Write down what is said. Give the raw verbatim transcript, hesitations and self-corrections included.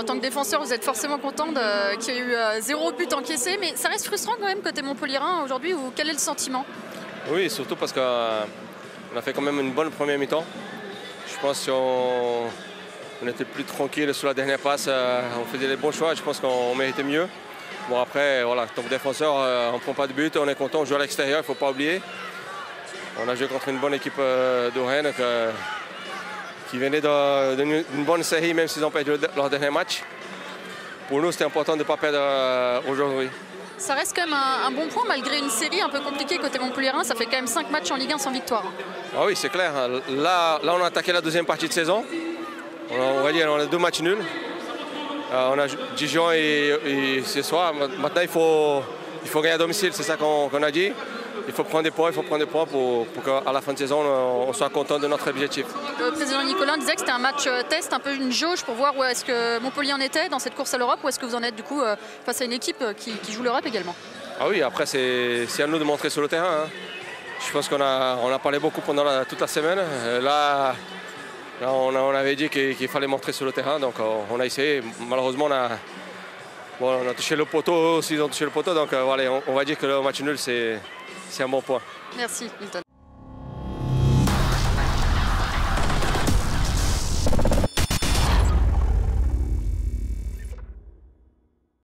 en tant que défenseur, vous êtes forcément content qu'il y ait eu euh, zéro but encaissé, mais ça reste frustrant quand même côté Montpellierin aujourd'hui. Quel est le sentiment? Oui, surtout parce qu'on euh, a fait quand même une bonne première mi-temps. Je pense qu'on on était plus tranquille sur la dernière passe, euh, on faisait les bons choix, je pense qu'on méritait mieux. Bon, après, voilà, tant que défenseur, euh, on ne prend pas de but, on est content, on joue à l'extérieur, il ne faut pas oublier. On a joué contre une bonne équipe euh, de Rennes euh, qui venait d'une bonne série, même s'ils ont perdu leur dernier match. Pour nous, c'était important de ne pas perdre euh, aujourd'hui. Ça reste quand même un, un bon point, malgré une série un peu compliquée côté Montpellierin. Ça fait quand même cinq matchs en Ligue un sans victoire. Ah oui, c'est clair. Là, là, on a attaqué la deuxième partie de saison. On a, on va dire, on a deux matchs nuls. Euh, on a Dijon et, et ce soir. Maintenant, il faut, il faut gagner à domicile, c'est ça qu'on qu'on a dit. Il faut prendre des points, il faut prendre des points pour, pour qu'à la fin de saison, on soit content de notre objectif. Le président Nicolas disait que c'était un match test, un peu une jauge pour voir où est-ce que Montpellier en était dans cette course à l'Europe, ou est-ce que vous en êtes du coup face à une équipe qui, qui joue l'Europe également? Ah oui, après c'est à nous de montrer sur le terrain. Hein. Je pense qu'on a, on a parlé beaucoup pendant la, toute la semaine. Là, là on, a, on avait dit qu'il qu'il fallait montrer sur le terrain, donc on, on a essayé. Malheureusement, on a, bon, on a touché le poteau, aussi ils ont touché le poteau, donc euh, allez, on, on va dire que le match nul, c'est... C'est un bon point. Merci, Hilton.